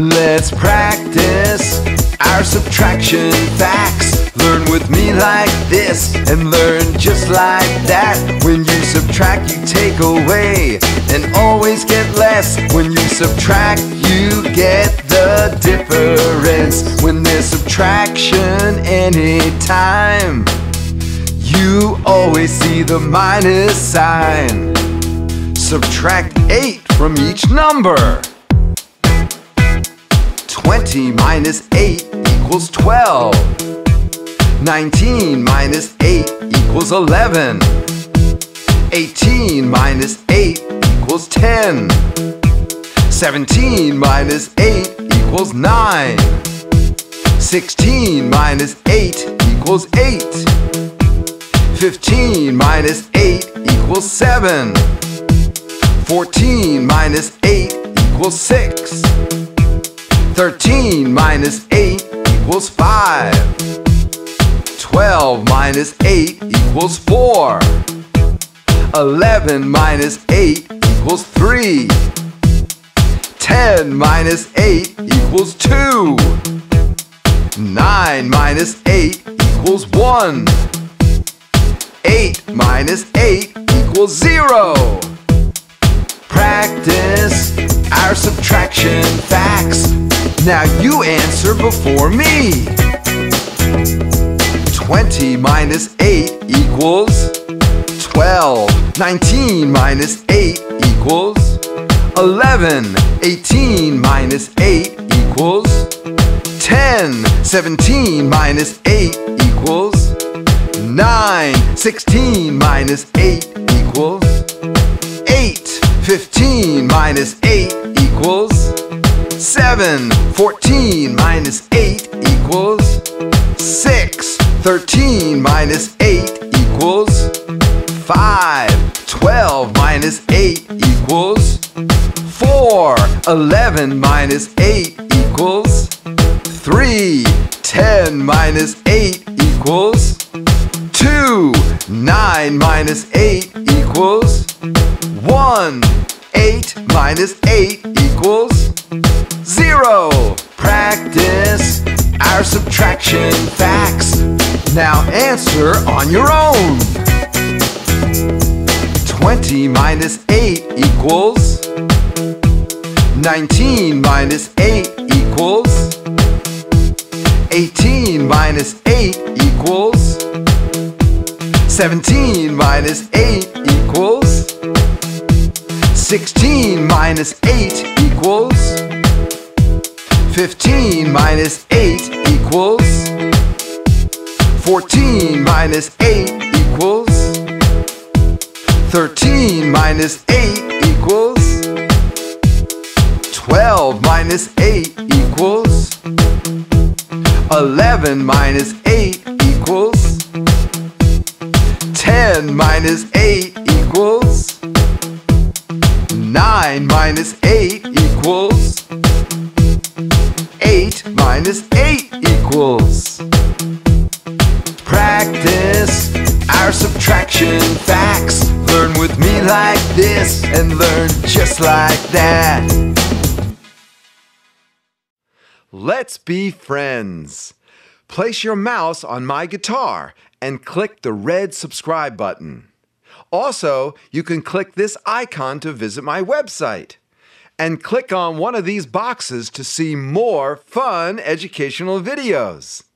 Let's practice our subtraction facts. Learn with me like this and learn just like that. When you subtract, you take away and always get less. When you subtract, you get the difference. When there's subtraction anytime, you always see the minus sign. Subtract 8 from each number. 20 minus 8 equals 12. 19 minus 8 equals 11. 18 minus 8 equals 10. 17 minus 8 equals 9. 16 minus 8 equals 8. 15 minus 8 equals 7. 14 minus 8 equals 6. 13 minus 8 equals 5. 12 minus 8 equals 4. 11 minus 8 equals 3. 10 minus 8 equals 2. 9 minus 8 equals 1. 8 minus 8 equals 0. Practice our subtraction facts. Now you answer before me. 20 minus 8 equals 12. 19 minus 8 equals 11. 18 minus 8 equals 10. 17 minus 8 equals 9. 16 minus 8 equals 8. 15 minus 8 equals 7. 14 minus 8 equals 6. 13 minus 8 equals 5. 12 minus 8 equals 4. 11 minus 8 equals 3. 10 minus 8 equals 2. 9 minus 8 equals 1. 8 minus 8 equals 0. Practice our subtraction facts. Now answer on your own. 20 minus 8 equals 19 minus 8 equals 18 minus 8 equals 17 minus 8 equals 16 minus 8 equals 15 minus 8 equals 14 minus 8 equals 13 minus 8 equals 12 minus 8 equals 11 minus 8 equals 10 minus 8 equals 9 minus 8 equals 8 minus 8 equals. Practice our subtraction facts. Learn with me like this and learn just like that. Let's be friends. Place your mouse on my guitar and click the red subscribe button. Also, you can click this icon to visit my website and click on one of these boxes to see more fun educational videos.